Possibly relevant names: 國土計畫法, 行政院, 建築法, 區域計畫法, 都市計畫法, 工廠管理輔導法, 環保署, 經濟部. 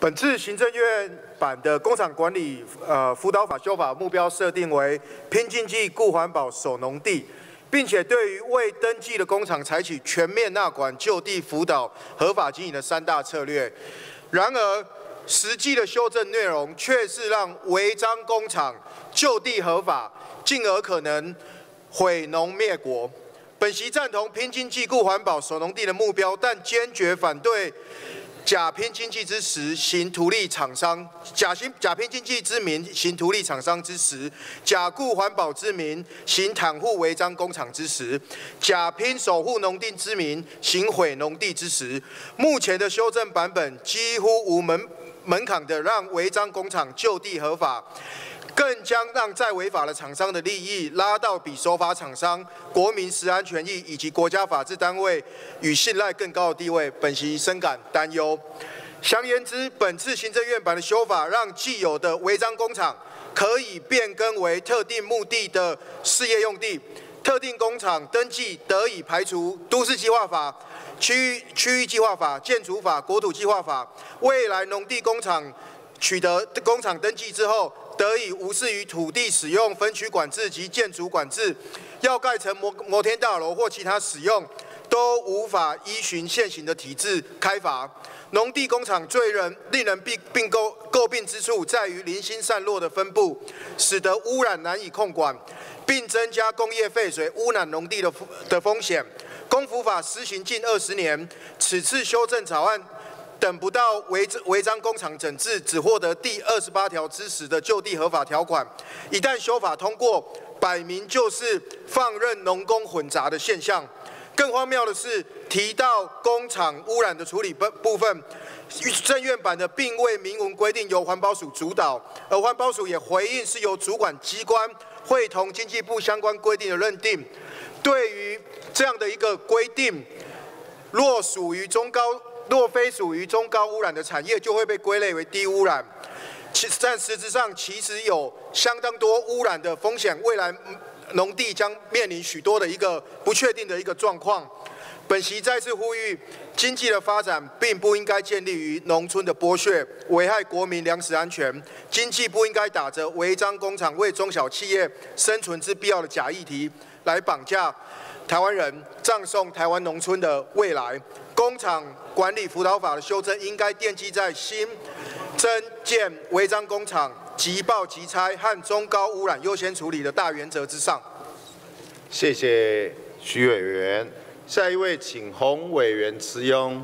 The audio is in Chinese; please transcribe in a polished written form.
本次行政院版的工厂管理辅导法修法目标设定为拼经济、顾环保、守农地，并且对于未登记的工厂采取全面纳管、就地辅导、合法经营的三大策略。然而，实际的修正内容却是让违章工厂就地合法，进而可能毁农灭国。本席赞同拼经济、顾环保、守农地的目标，但坚决反对。 假拼经济之实，行图利厂商；假拼经济之名，行图利厂商之实；假顾环保之名，行袒护违章工厂之实；假拼守护农地之名，行毁农地之实。目前的修正版本几乎无门槛的让违章工厂就地合法，更将让在违法的厂商的利益拉到比守法厂商、国民食安权益以及国家法治单位与信赖更高的地位，本席深感担忧。详言之，本次行政院版的修法，让既有的违章工厂可以变更为特定目的的事业用地，特定工厂登记得以排除都市计划法、区域计划法、建筑法、国土计划法。未来农地工厂取得工厂登记之后， 得以无视于土地使用分区管制及建筑管制，要盖成摩天大楼或其他使用，都无法依循现行的体制开罚。农地工厂最令人诟病之处，在于零星散落的分布，使得污染难以控管，并增加工业废水污染农地的风险。工辅法施行近20年，此次修正草案。 等不到违章工厂整治，只获得第28条支持的就地合法条款。一旦修法通过，摆明就是放任农工混杂的现象。更荒谬的是，提到工厂污染的处理部分，政院版的并未明文规定由环保署主导，而环保署也回应是由主管机关会同经济部相关规定的认定。对于这样的一个规定，若非属于中高污染的产业，就会被归类为低污染。但实质上，其实有相当多污染的风险，未来农地将面临许多的一个不确定的一个状况。本席再次呼吁，经济的发展并不应该建立于农村的剥削，危害国民粮食安全。经济不应该打着违章工厂为中小企业生存之必要的假议题来绑架台湾人，葬送台湾农村的未来。 工厂管理辅导法的修正应该奠基在新增建违章工厂即报即拆和中高污染优先处理的大原则之上。谢谢徐委员，下一位请洪委员辞庸。